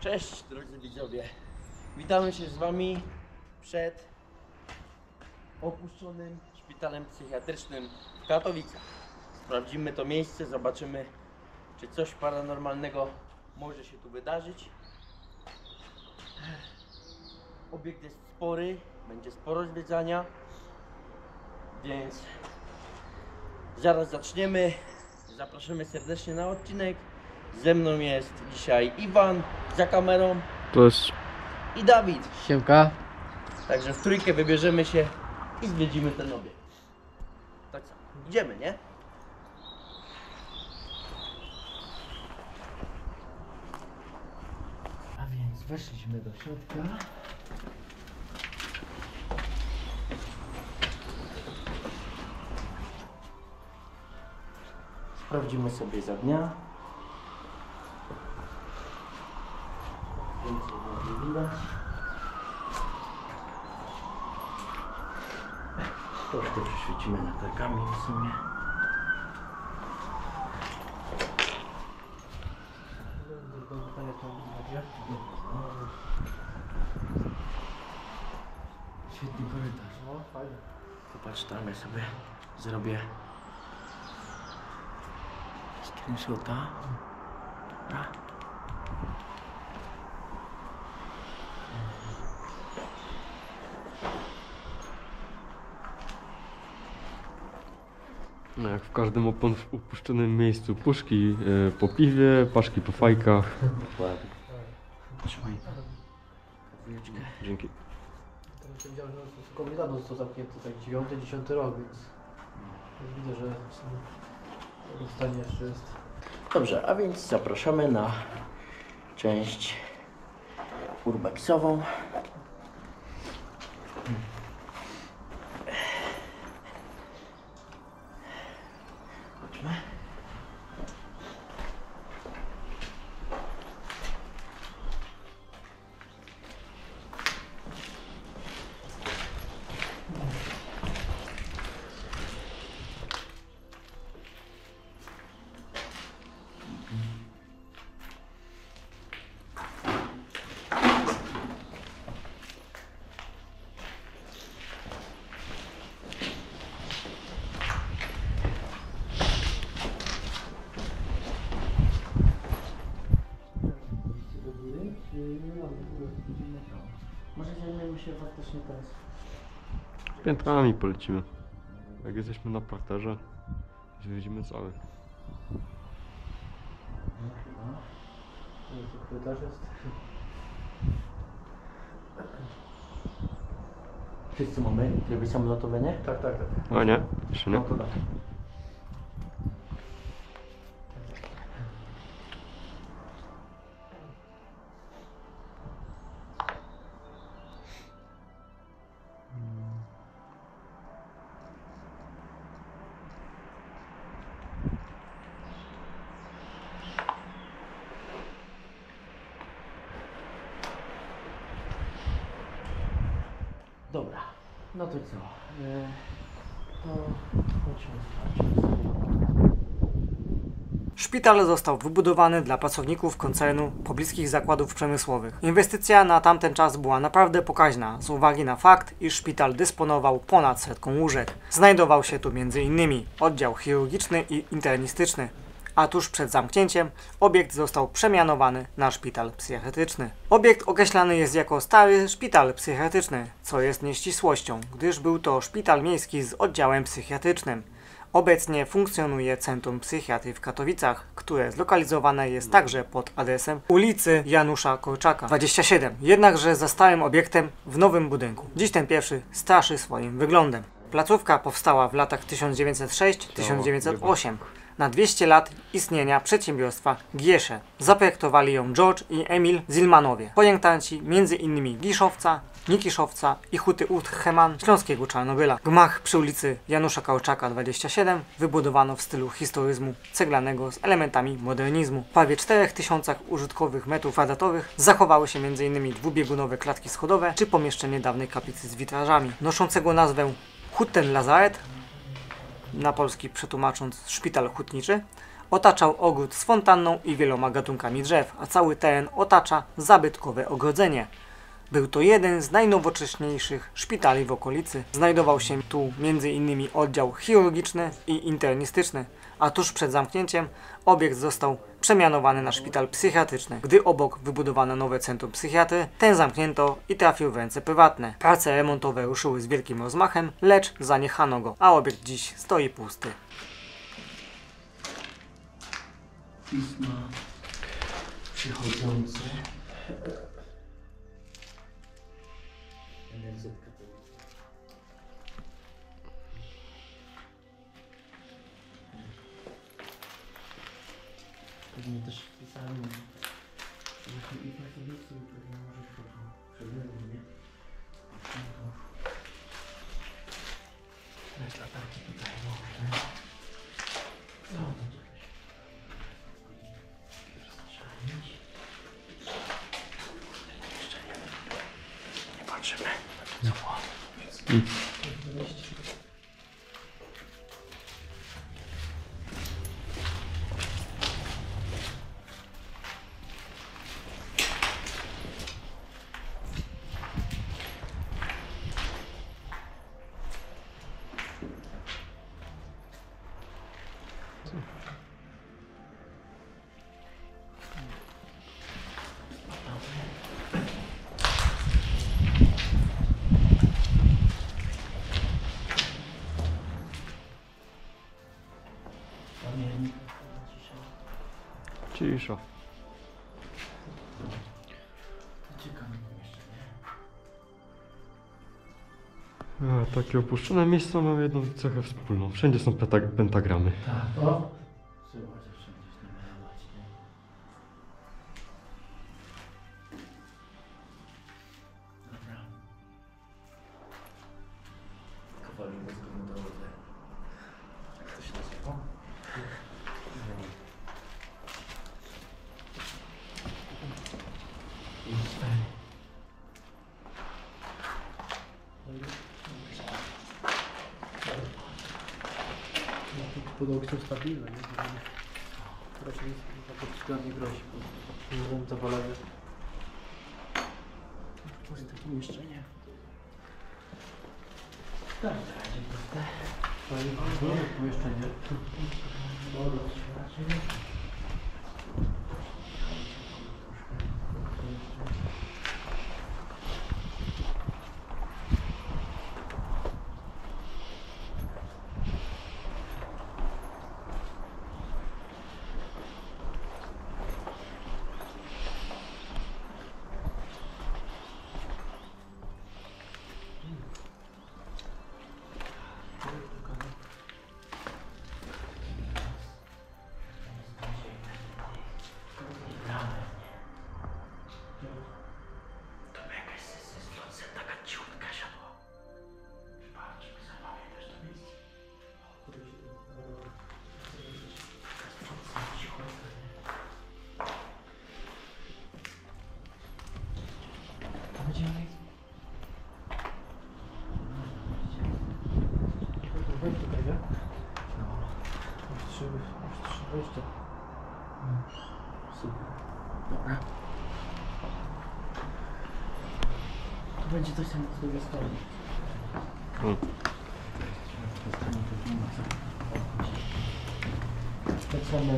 Cześć drodzy widzowie, witamy się z Wami przed opuszczonym szpitalem psychiatrycznym w Katowicach. Sprawdzimy to miejsce, zobaczymy, czy coś paranormalnego może się tu wydarzyć. Obiekt jest spory, będzie sporo zwiedzania, więc zaraz zaczniemy. Zapraszamy serdecznie na odcinek. Ze mną jest dzisiaj Iwan, za kamerą. Cześć. I Dawid. Siemka. Także w trójkę wybierzemy się i zwiedzimy ten obiekt. Tak co, idziemy, nie? A więc weszliśmy do środka. Sprawdzimy sobie za dnia. Troszkę przeświecimy latarkami w sumie. Świetny korytarz. O, fajnie. Popatrz tam, ja sobie zrobię screenshota. No jak w każdym opuszczonym miejscu, puszki po piwie, paszki po fajkach. Dokładnie. Trzymaj. Dzięki. Teraz widziałem, że kombinat został zamknięty tak 9-10 rok, więc widzę, że w stanie jeszcze jest. Dobrze, a więc zapraszamy na część urbexową. Piętrami polecimy. Jak jesteśmy na parterze, widzimy cały. Wszyscy mamy tryby samolotowe, nie? Tak, tak, tak. O nie, jeszcze nie. Dobra, no to co? To chodźmy. Szpital został wybudowany dla pracowników koncernu pobliskich zakładów przemysłowych. Inwestycja na tamten czas była naprawdę pokaźna, z uwagi na fakt, iż szpital dysponował ponad setką łóżek. Znajdował się tu m.in. oddział chirurgiczny i internistyczny, a tuż przed zamknięciem obiekt został przemianowany na szpital psychiatryczny. Obiekt określany jest jako stary szpital psychiatryczny, co jest nieścisłością, gdyż był to szpital miejski z oddziałem psychiatrycznym. Obecnie funkcjonuje Centrum Psychiatrii w Katowicach, które zlokalizowane jest także pod adresem ulicy Janusza Korczaka 27, jednakże za stałym obiektem w nowym budynku. Dziś ten pierwszy straszy swoim wyglądem. Placówka powstała w latach 1906-1908. Na 200 lat istnienia przedsiębiorstwa Giesze. Zaprojektowali ją George i Emil Zilmanowie, projektanci m.in. Giszowca, Nikiszowca i Huty Utheman śląskiego Czarnobyla. Gmach przy ulicy Janusza Korczaka 27 wybudowano w stylu historyzmu ceglanego z elementami modernizmu. Prawie 4000 użytkowych metrów kwadratowych zachowały się m.in. dwubiegunowe klatki schodowe czy pomieszczenie dawnej kaplicy z witrażami, noszącego nazwę Huten-Lazaret, na polski przetłumacząc szpital hutniczy, otaczał ogród z fontanną i wieloma gatunkami drzew, a cały teren otacza zabytkowe ogrodzenie. Był to jeden z najnowocześniejszych szpitali w okolicy. Znajdował się tu m.in. oddział chirurgiczny i internistyczny, a tuż przed zamknięciem obiekt został przemianowany na szpital psychiatryczny. Gdy obok wybudowano nowe centrum psychiatry, ten zamknięto i trafił w ręce prywatne. Prace remontowe ruszyły z wielkim rozmachem, lecz zaniechano go, a obiekt dziś stoi pusty. Pisma przychodzące. Pewnie też wpisałem i pracownicy, i pewnie może przedmiot, nie? Lecz latarki tutaj może. No, no to też. Rozstrzelić. Jeszcze nie. Nie patrzymy. No. Cisza. Ciekawe pomieszczenie. Takie opuszczone miejsca mają jedną cechę wspólną. Wszędzie są pentagramy. Tak, to? Podłogi są stabilne, nie? Raczej nic takiego nie grozi, bo nie wiem, zawalenie. Może takie mieszczenie. Tak, fajne pomieszczenie. Wejdź tutaj, nie? No. Już trzy wejścia. prostu. Dobra. Tu będzie coś tam z drugiej strony. Tak samo.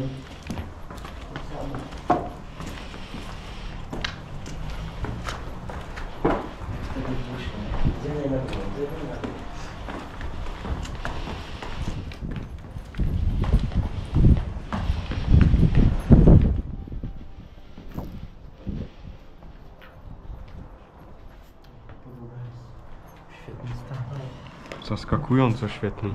Zaskakująco świetnym.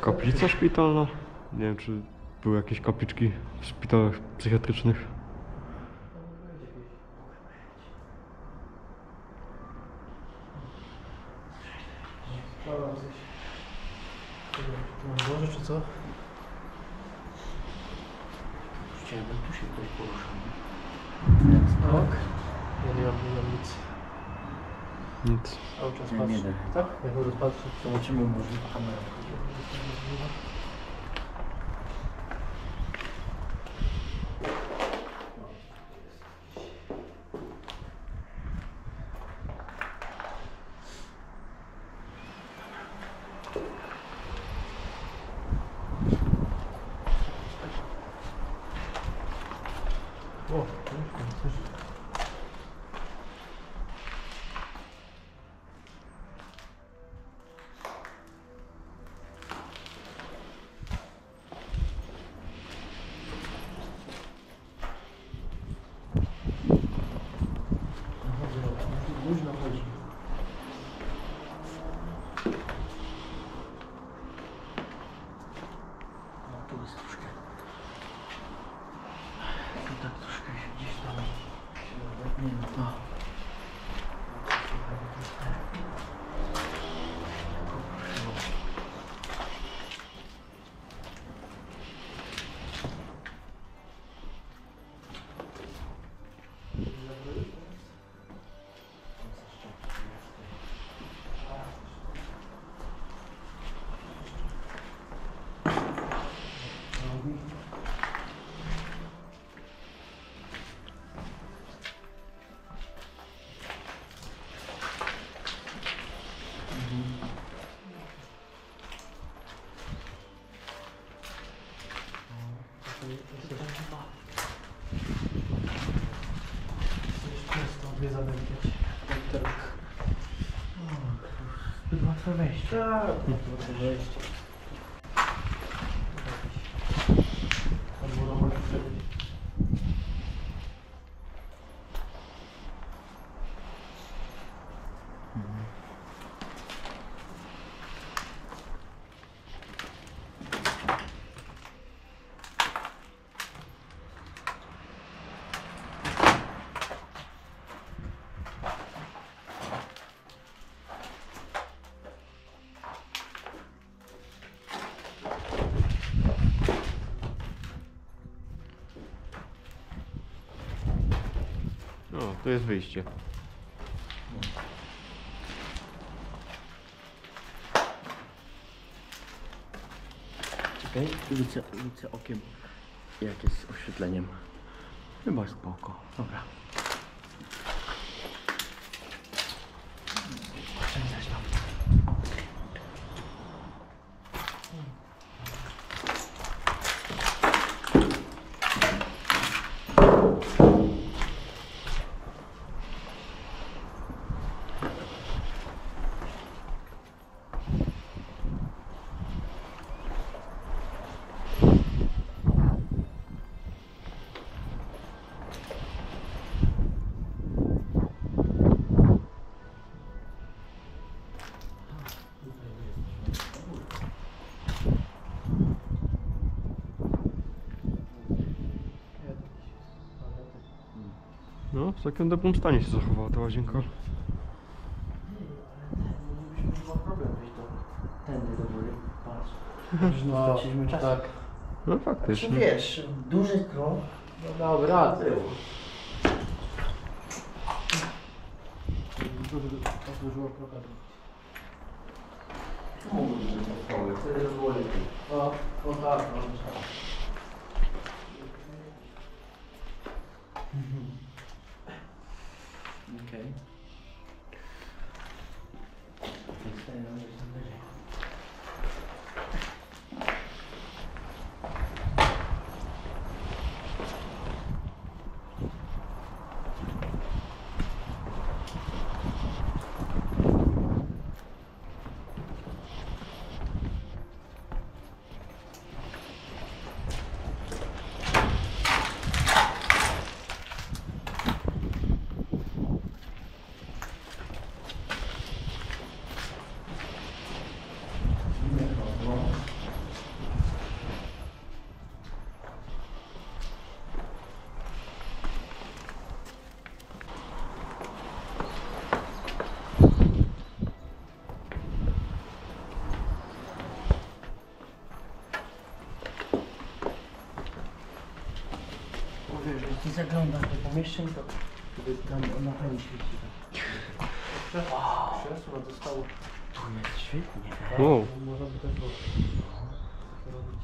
Kaplica szpitalna? Nie wiem, czy były jakieś kapliczki w szpitalach psychiatrycznych. Tak? Jak go rozpatrzę, zobaczymy, może kamerę. Tak, to wejść. Tu jest wyjście. Czekaj, rzucę okiem, jak jest z oświetleniem. Chyba spoko. Dobra. No, w takim dobrym stanie się zachowała ta łazienka. No, czas. Tak. No faktycznie. Znaczy, wiesz, duży krąg. No dobra, tył. Okej. Zaglądasz do pomieszczeń, to tam na pełni świeci. Krzesło dostało. Tu jest świetnie. Wow. Można by też było robić.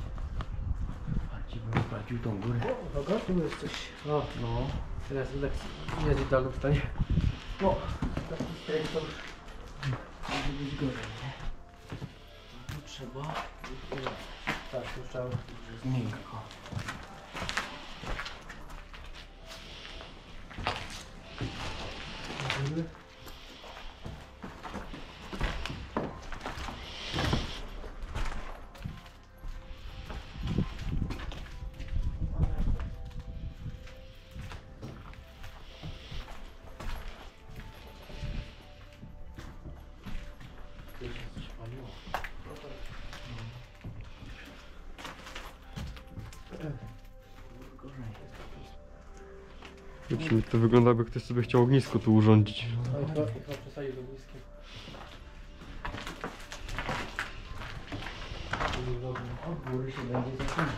Bardziej bym wprowadził tą górę. O, dobra, tu jest coś. No, no. Teraz tak nie jest idealny w stanie. No, taki strek to już może być gorzej, nie? No, tu trzeba. Tak, tu trzeba miękko. To wygląda, jakby ktoś sobie chciał ognisko tu urządzić. No i przesadzić do ogniska. Od góry się będzie zaczynać.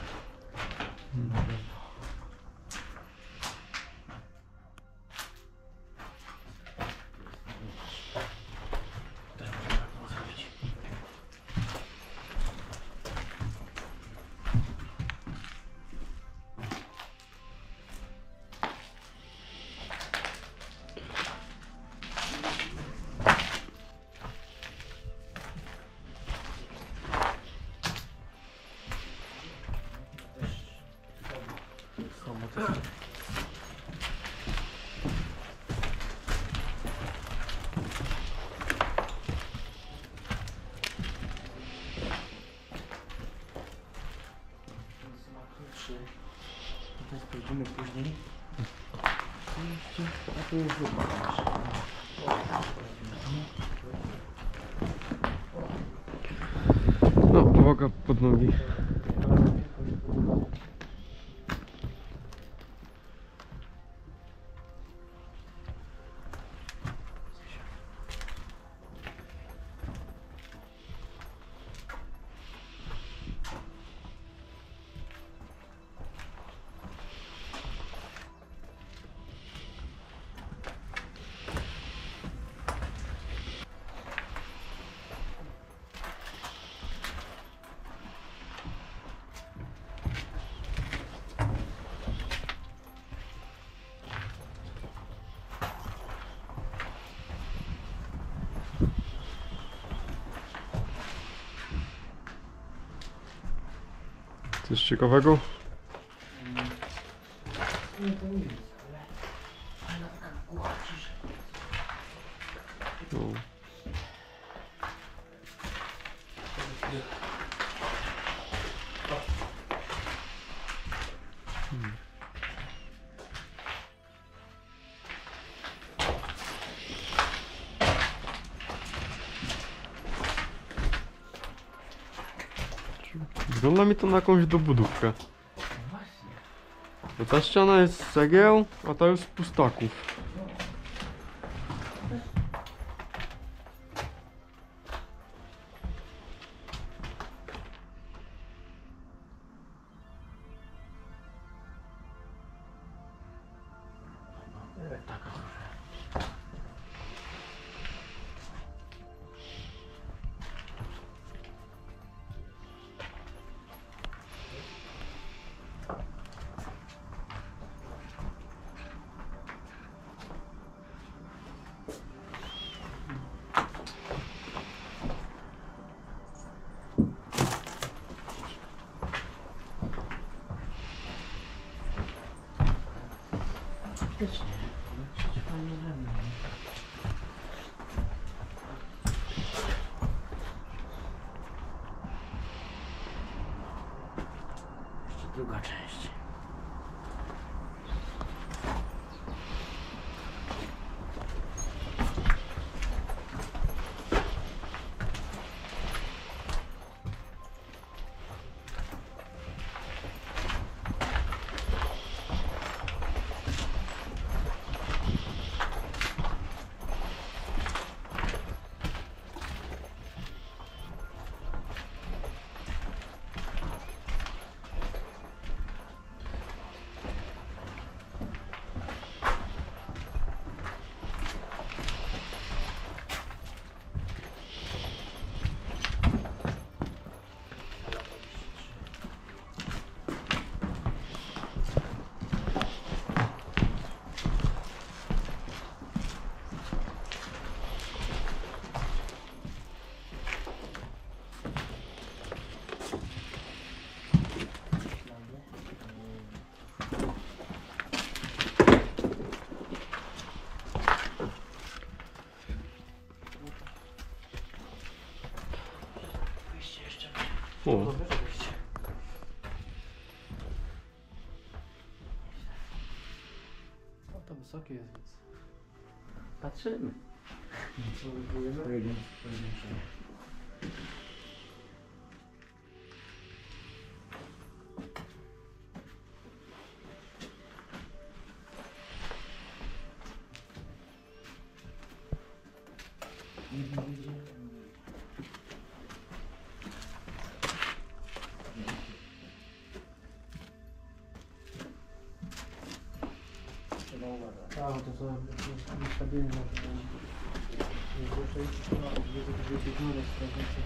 Później. A tu jest zupa. No, uwaga pod nogi. Coś ciekawego? Nie, to nie jest, ale taka głowa ciszy. Wygląda mi to na jakąś dobudówkę. Bo ta ściana jest z cegieł, a ta już z pustaków. bezpiecznie. Jeszcze druga część. O. O, to wysokie jest, więc patrzymy. A, to co niestabilnie może być. Nie zresztą iść, no, gdzie się górę strażnicy.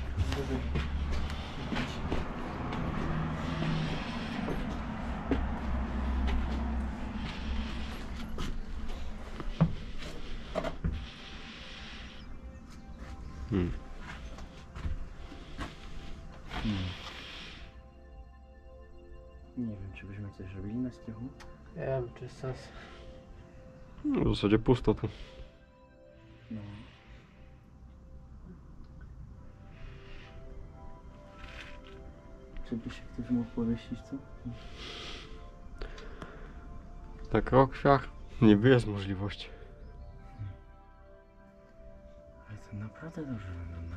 Nie wiem, czy byśmy coś robili na strychu. Nie wiem, czy jest sens. No, w zasadzie pusto tu. No. Czy by się ktoś mógł powiesić, co? Na krokwiach niby jest możliwość. Ale to naprawdę dobrze wygląda.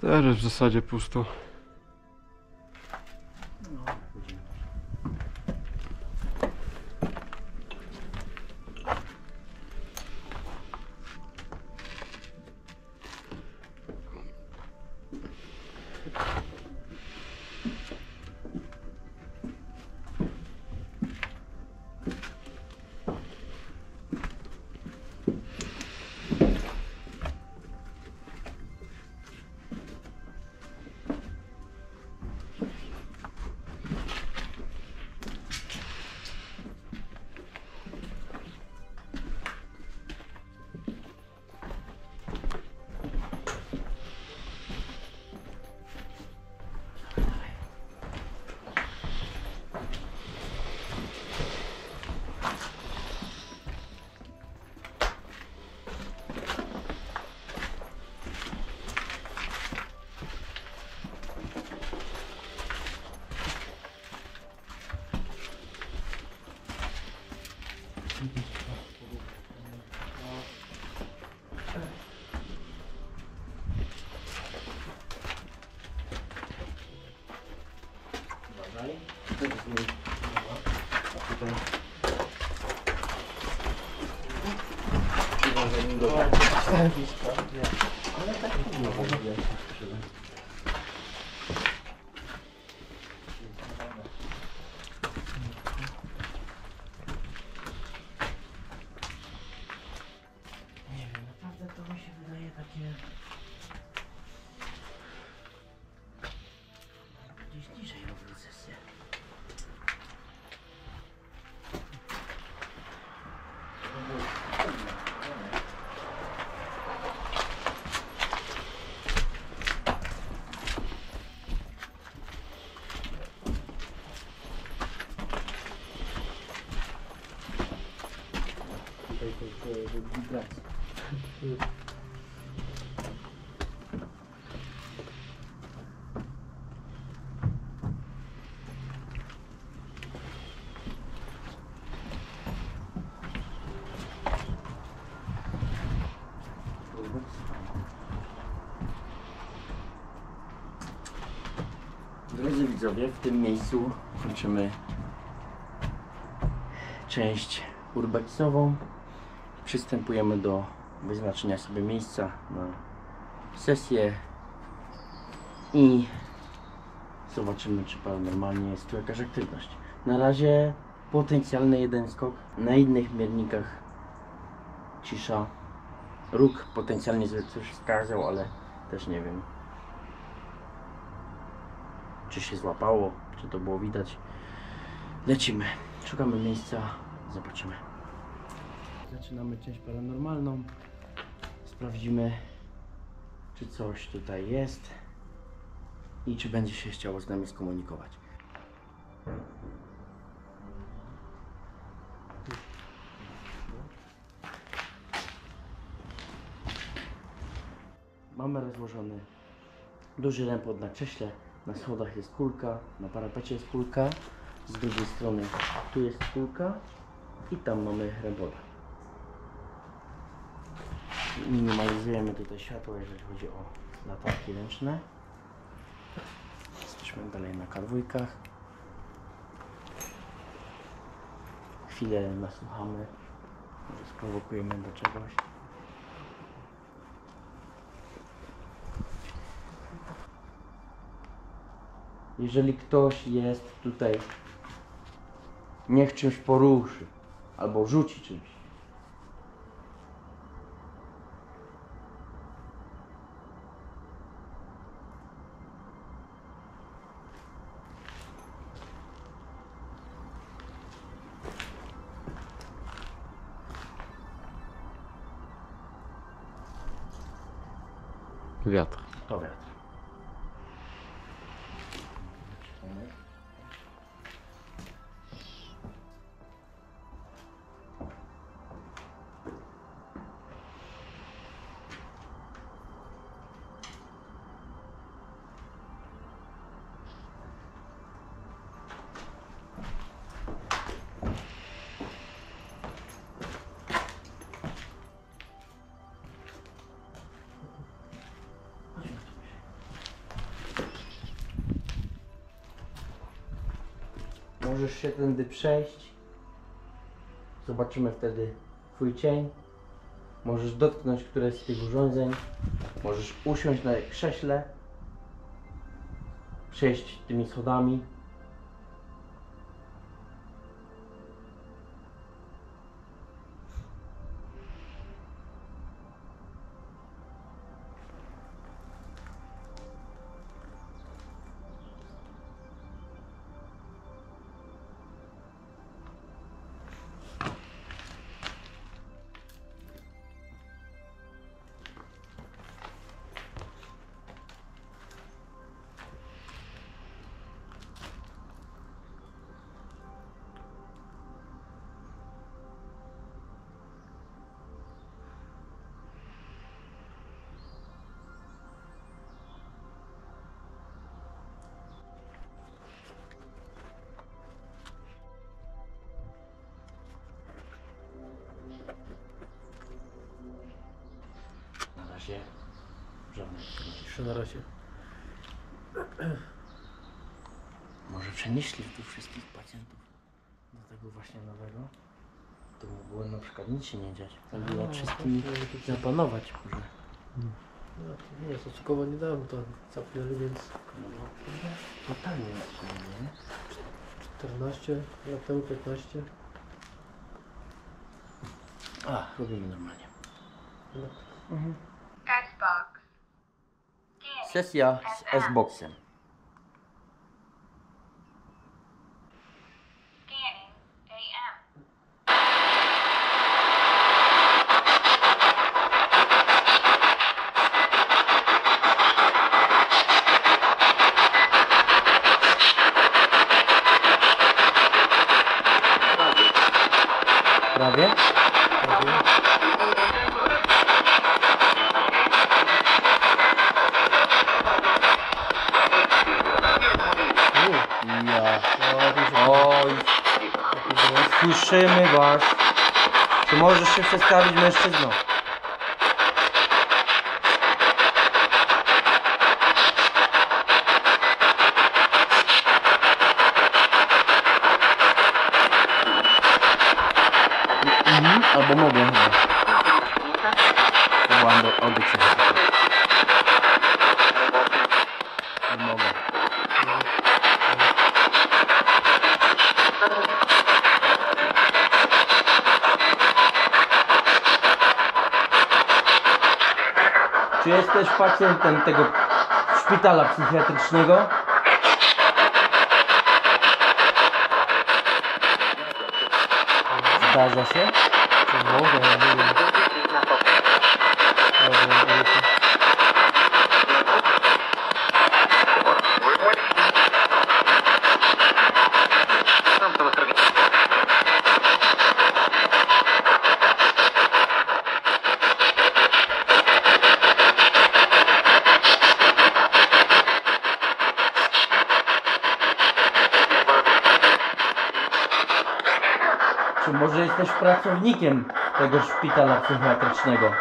Teraz w zasadzie pusto. Ale tak nie mogę widać. gdzieś niżej robił sesję. Drodzy widzowie, w tym miejscu kończymy część urbexową. Przystępujemy do wyznaczenia sobie miejsca na sesję i zobaczymy, czy normalnie jest tu jakaś aktywność. Na razie potencjalny jeden skok, na innych miernikach cisza. Róg potencjalnie coś wskazał, ale też nie wiem, czy się złapało, czy to było widać. Lecimy, szukamy miejsca, zobaczymy. Zaczynamy część paranormalną. Sprawdzimy, czy coś tutaj jest i czy będzie się chciało z nami skomunikować. Mamy rozłożony duży rempot na krześle. Na schodach jest kulka, na parapecie jest kulka, z drugiej strony tu jest kulka i tam mamy rempota. Minimalizujemy tutaj światło, jeżeli chodzi o latarki ręczne. Jesteśmy dalej na kadwójkach. Chwilę nasłuchamy, sprowokujemy do czegoś. Jeżeli ktoś jest tutaj, niech czymś poruszy albo rzuci czymś. Wiatr. To wiatr. Możesz się tędy przejść, zobaczymy wtedy twój cień, możesz dotknąć któreś z tych urządzeń, możesz usiąść na krześle, przejść tymi schodami. Żadnych. Na razie. Może przenieśli tu wszystkich pacjentów do tego właśnie nowego? To mogło na przykład nic się nie dziać. To było wszystkim zapanować. No, nie, Soczykowa nie dałem to zapnęli, więc... No, totalnie nie, nie? 14 lat temu, 15. A, robimy normalnie. No. Mhm. Sesja z S-Boxem. prawie. Oj, słyszymy was. Czy możesz się przestawić, mężczyzno? Albo mogę chyba. Chyba do oby przechodzę. Albo mogę. Czy jesteś pacjentem tego szpitala psychiatrycznego? Zdarza się? Mogę, ja nie wiem. Czy może jesteś pracownikiem tego szpitala psychiatrycznego?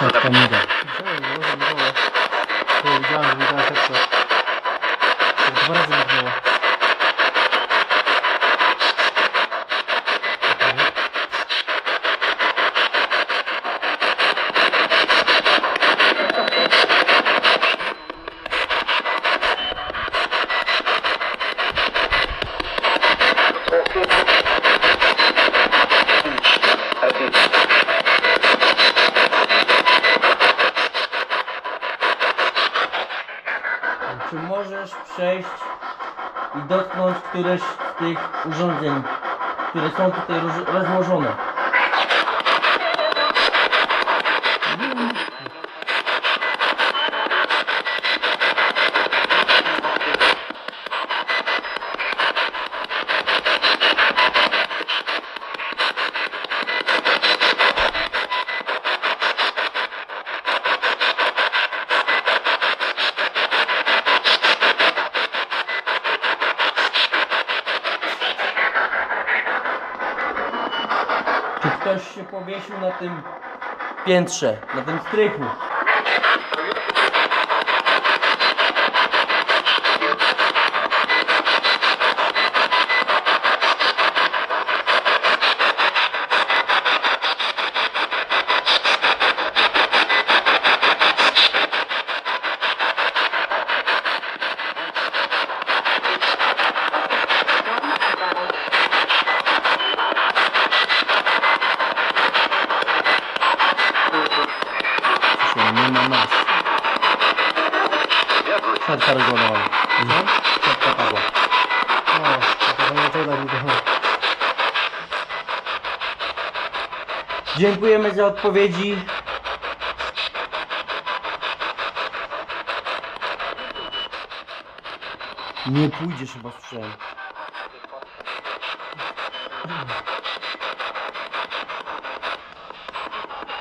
Siatka mi da. Widziałem, widziałem siatkę. Dwa razy widziałem. Czy możesz przejść i dotknąć któreś z tych urządzeń, które są tutaj rozłożone? Ktoś się powiesił na tym piętrze, na tym strychu. Siatka rozładowała. Mhm. Siatka padła. Dziękujemy za odpowiedzi. Nie pójdziesz chyba w strzel.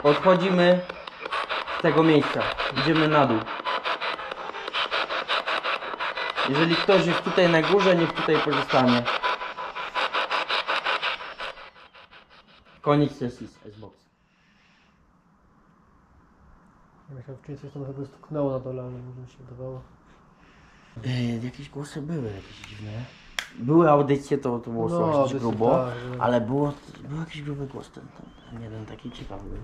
Odchodzimy z tego miejsca. Idziemy na dół. Jeżeli ktoś jest tutaj na górze, niech tutaj pozostanie. Koniec sesji z S-Box. Ja myślałem, czy coś tam chyba stuknęło na dole, ale mi się wydawało. Jakieś głosy były, jakieś dziwne. Były audycje, to było słychać grubo, tak, ale był jakiś gruby głos, ten jeden taki ciekawy był.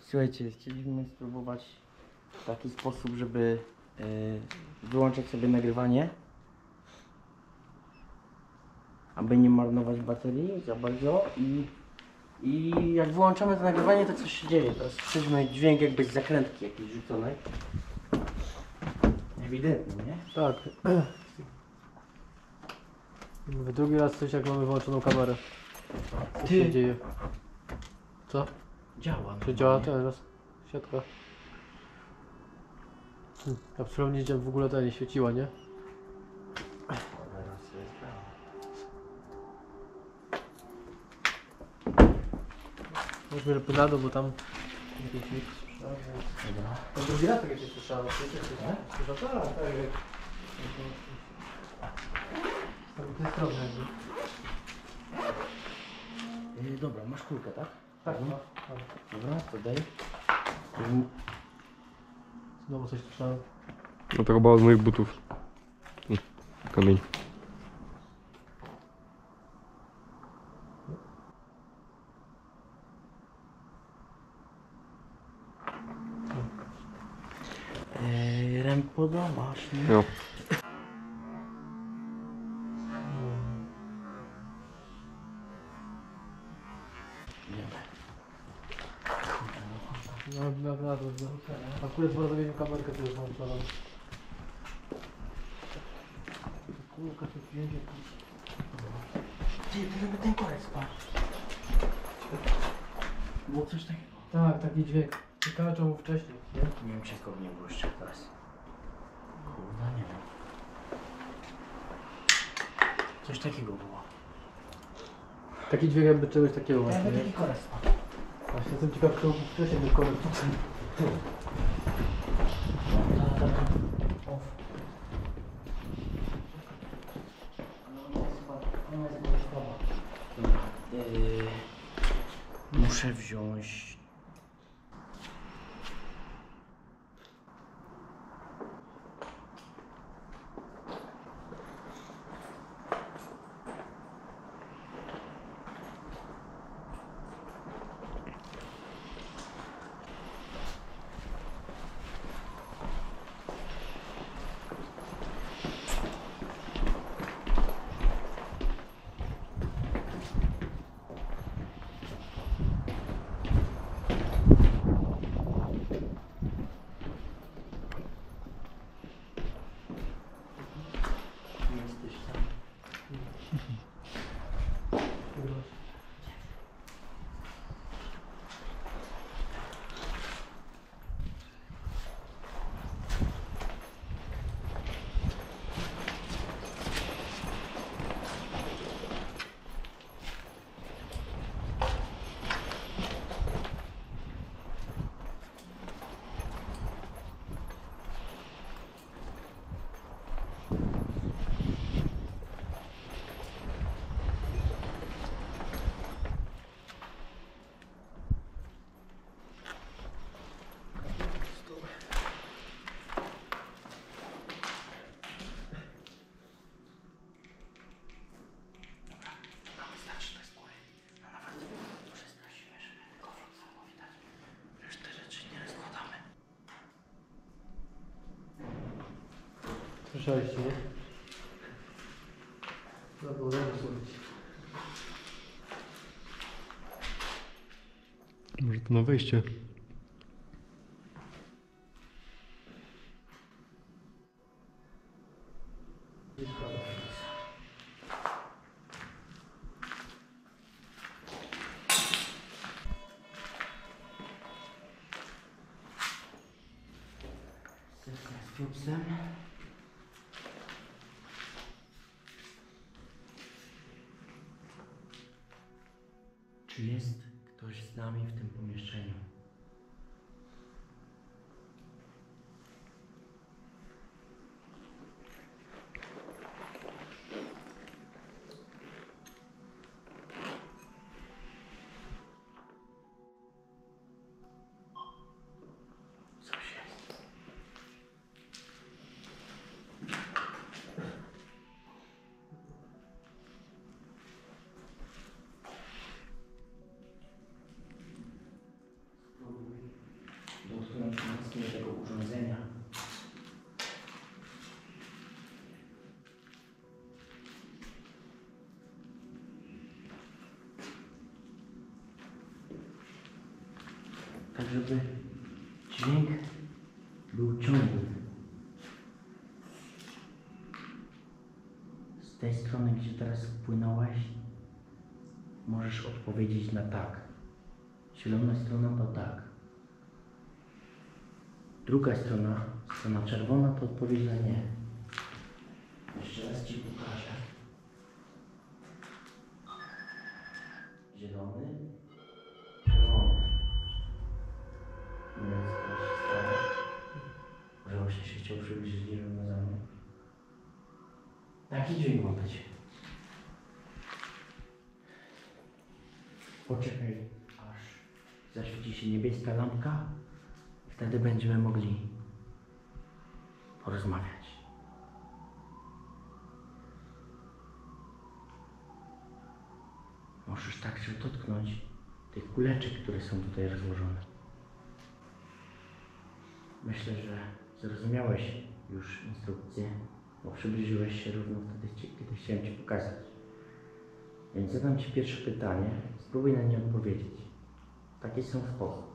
Słuchajcie, chcieliśmy spróbować w taki sposób, żeby wyłączać sobie nagrywanie, aby nie marnować baterii za bardzo i jak wyłączamy to nagrywanie, to coś się dzieje. Teraz słyszymy dźwięk jakby z zakrętki jakiejś rzuconej. Ewidentnie, nie? Tak. Mówię, drugi raz coś jak mamy wyłączoną kamerę. Co się dzieje? Co? Działa. Czy działa teraz? Siatka. A przynajmniej w ogóle ta nie świeciła, nie? Weźmy repodadą, bo tam... To drugi raz takie się słyszało. Słyszało? Tak, tak. To jest dobra, masz kulkę, tak? Tak, no. Dobra, to daj. Znowu coś słyszałem. No to chyba od moich butów. Kamień. Rempoda masz, nie? No. Akurat chyba zamienił kamerkę, to już mam wcale. Kurka, to wjedzie tam. Gdzie, to żeby ten korek spadł. Było coś takiego? Tak, taki dźwięk. Ciekawe czemu wcześniej. Nie wiem, czy skąd nie było jeszcze teraz. Kurwa, nie wiem. Coś takiego było. Taki dźwięk jakby czegoś takiego właśnie. Jakby taki korek spadł. Właśnie, jestem ciekaw, czy wcześniej był korek. Muszę wziąć... Słyszałeś, nie? No bo nie słuchać. Może to na wejście? Czy jest ktoś z nami w tym pomieszczeniu? tak żeby dźwięk był ciągły. Z tej strony, gdzie teraz płynąłeś, możesz odpowiedzieć na tak. Zielona strona to tak. Druga strona, strona czerwona, to odpowiedź na nie. Jeszcze raz ci pokażę. Zielony, czerwony. Nie wiem, co się stało. Może właśnie się chciał przybliżyć równo za mną. Taki dźwięk ma być. Poczekaj, aż zaświeci się niebieska lampka. Wtedy będziemy mogli porozmawiać. Możesz tak się dotknąć tych kuleczek, które są tutaj rozłożone. Myślę, że zrozumiałeś już instrukcję, bo przybliżyłeś się równo wtedy, kiedy chciałem ci pokazać. Więc zadam ci pierwsze pytanie, spróbuj na nie odpowiedzieć. Takie są sposób.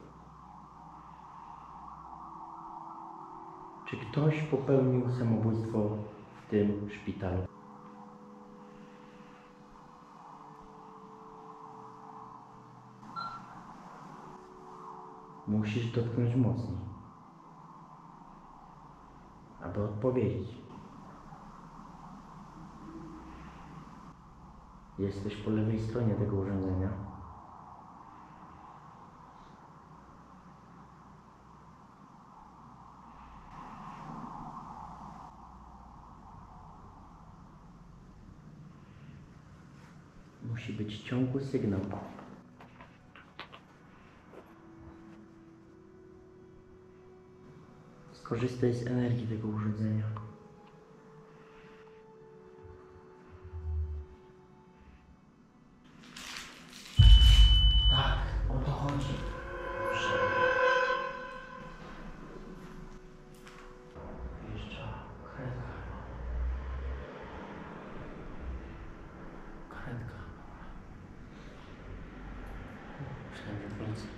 Czy ktoś popełnił samobójstwo w tym szpitalu? Musisz dotknąć mocniej, aby odpowiedzieć. Jesteś po lewej stronie tego urządzenia. Musi być ciągły sygnał. Skorzystaj z energii tego urządzenia. Tak, o to chodzi. Jeszcze karetka. Karetka. Przynajmniej policja.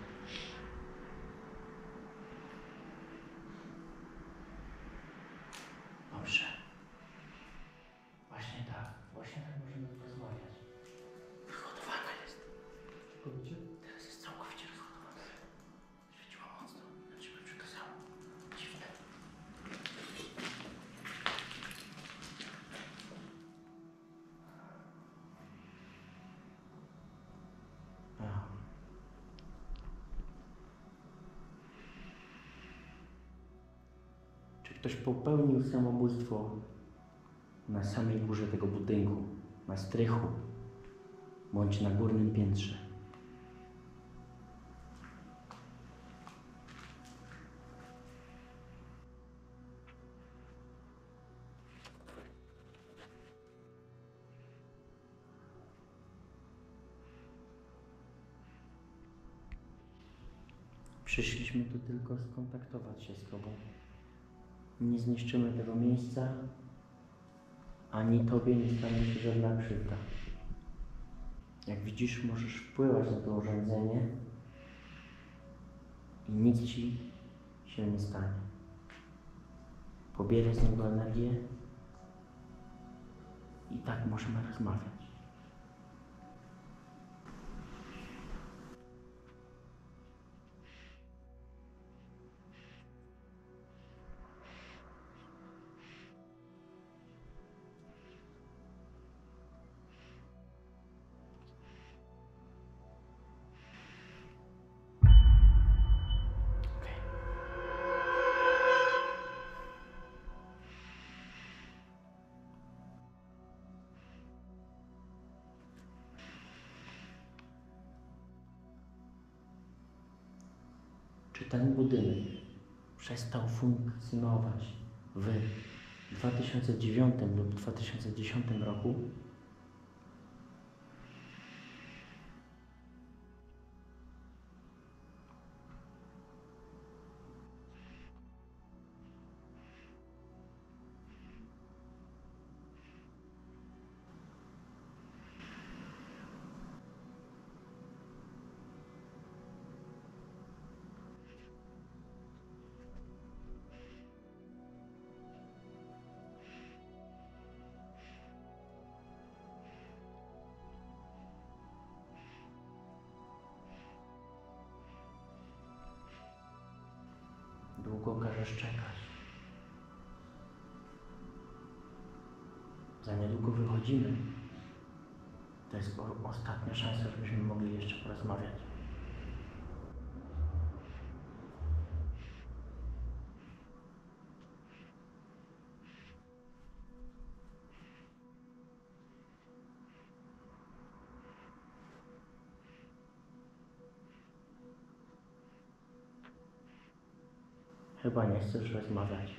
Ktoś popełnił samobójstwo na samej górze tego budynku, na strychu bądź na górnym piętrze. Przyszliśmy tu tylko skontaktować się z tobą. Nie zniszczymy tego miejsca, ani tobie nie stanie się żadna krzywda. Jak widzisz, możesz wpływać na to urządzenie i nic ci się nie stanie. Pobieraj z niego energię i tak możemy rozmawiać. Czy ten budynek przestał funkcjonować w 2009 lub 2010 roku? długo każesz czekać. Za niedługo wychodzimy. To jest ostatnia szansa, żebyśmy mogli jeszcze porozmawiać. Chyba nie chcesz rozmawiać.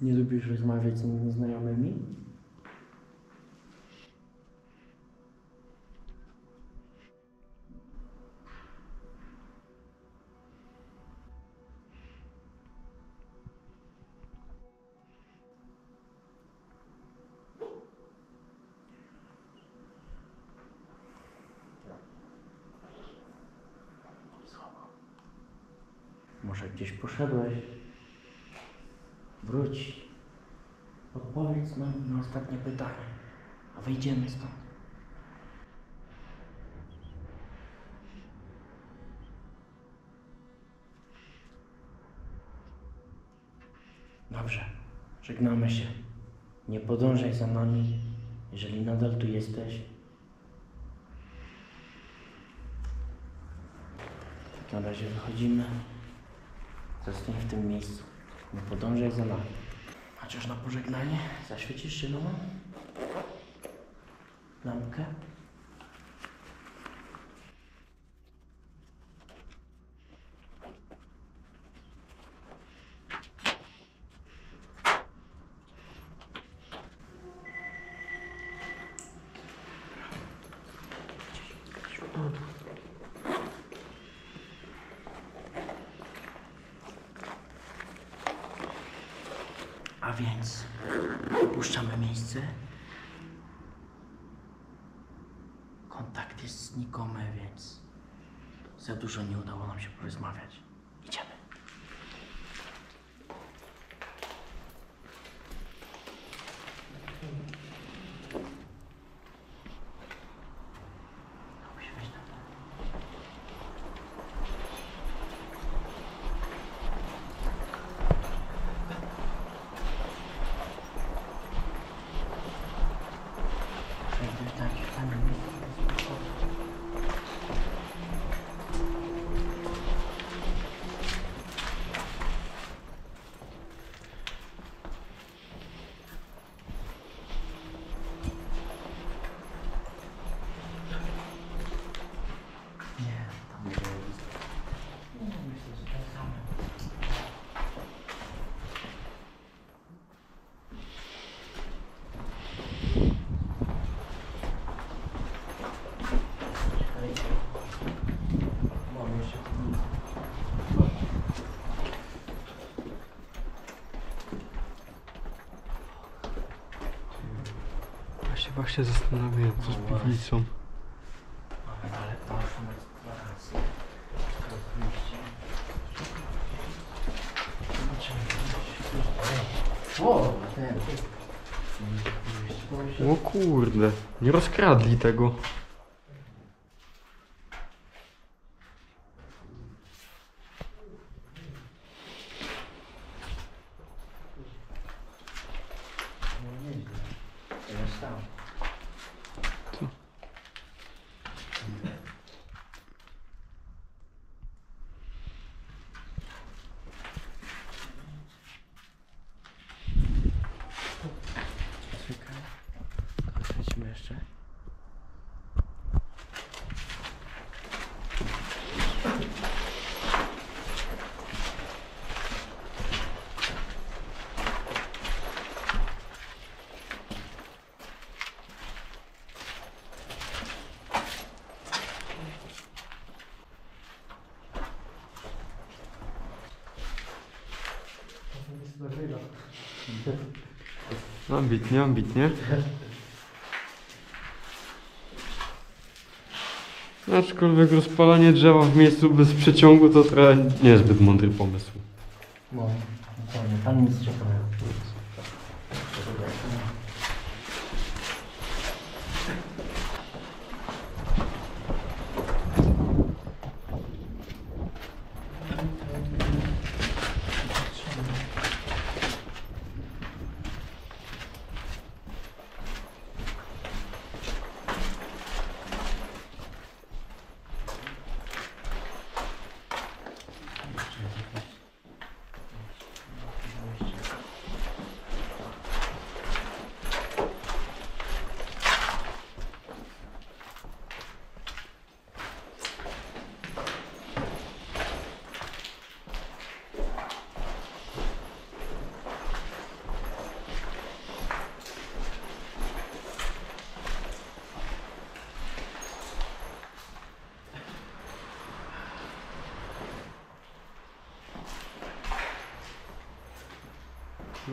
Nie lubisz rozmawiać z nieznajomymi? Może gdzieś poszedłeś? Wróć. Odpowiedz nam na ostatnie pytanie, a wyjdziemy stąd. Dobrze, żegnamy się. Nie podążaj za nami, jeżeli nadal tu jesteś. Na razie wychodzimy. Zostań w tym miejscu. Nie podążaj za nami. Chociaż na pożegnanie zaświecisz się nową lampkę. A więc opuszczamy miejsce. Kontakt jest znikomy, więc za dużo nie udało nam się porozmawiać. Idziemy. Chyba się zastanawiam, co z piwnicą. O kurde, nie rozkradli tego. Ambitnie, ambitnie. Aczkolwiek rozpalanie drzewa w miejscu bez przeciągu to trochę niezbyt mądry pomysł. No, dokładnie, tam nic ciekawego. Tu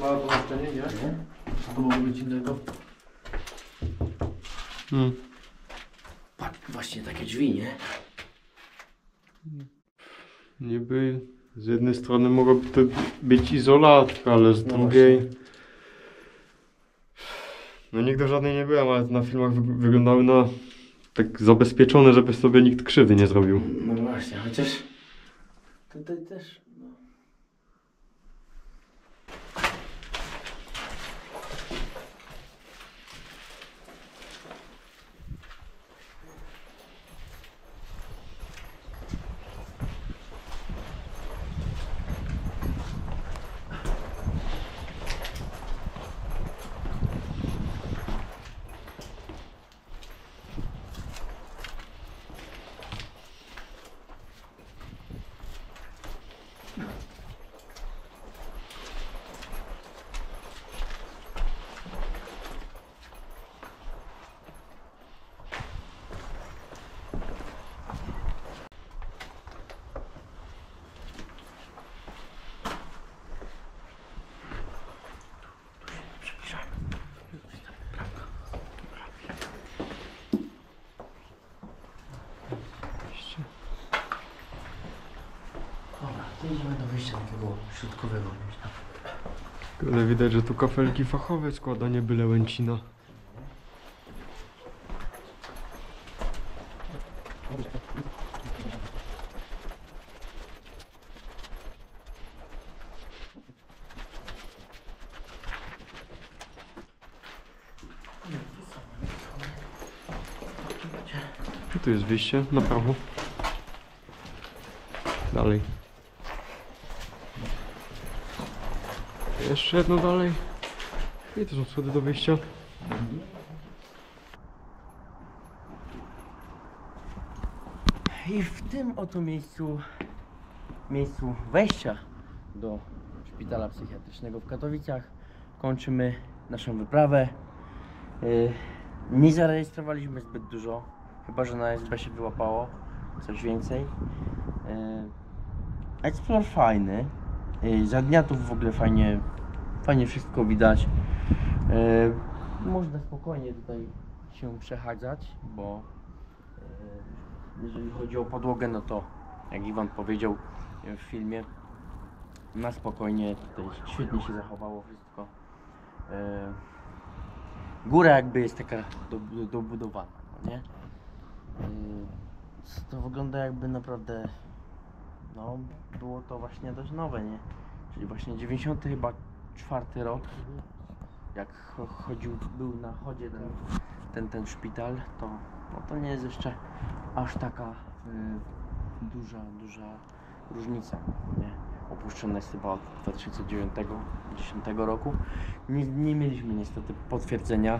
małe pomieszczenie, nie? A to może być innego. Patrz, właśnie takie drzwi, nie? Niby z jednej strony mogłaby to być izolatka, ale z drugiej... No nigdy żadnej nie byłem, ale na filmach wyglądały na... tak zabezpieczone, żeby sobie nikt krzywdy nie zrobił. No właśnie, chociaż... tutaj też... środkowego. Ale widać, że tu kafelki fachowe składanie byle łęcina. I tu jest wyjście na prawo. Dalej. Jeszcze jedno dalej. I to są schody do wyjścia. I w tym oto miejscu wejścia do szpitala psychiatrycznego w Katowicach kończymy naszą wyprawę. Nie zarejestrowaliśmy zbyt dużo, chyba że na SB się wyłapało coś więcej. Eksplor fajny. Za dnia tu w ogóle fajnie wszystko widać. Można spokojnie tutaj się przechadzać, bo jeżeli chodzi o podłogę, no to jak Iwan powiedział w filmie, na spokojnie tutaj świetnie się zachowało wszystko. Góra jakby jest taka dobudowana, nie? To wygląda jakby naprawdę... No, było to właśnie dość nowe, nie? Czyli właśnie 94 rok, jak był na chodzie ten szpital, to, no to nie jest jeszcze aż taka duża różnica, nie? Opuszczone jest chyba od 2009-2010 roku. Nie mieliśmy niestety potwierdzenia,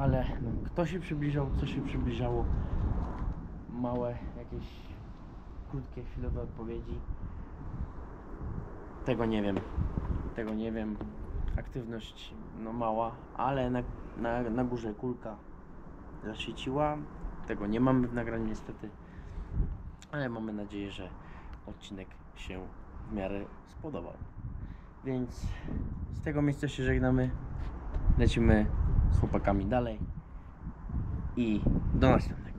ale no, kto się przybliżał, co się przybliżało, małe, jakieś krótkie, chwilowe odpowiedzi. Tego nie wiem. Aktywność no mała, ale na górze kulka zaświeciła. Tego nie mamy w nagraniu niestety, ale mamy nadzieję, że odcinek się w miarę spodobał. Więc z tego miejsca się żegnamy. Lecimy z chłopakami dalej i do następnego.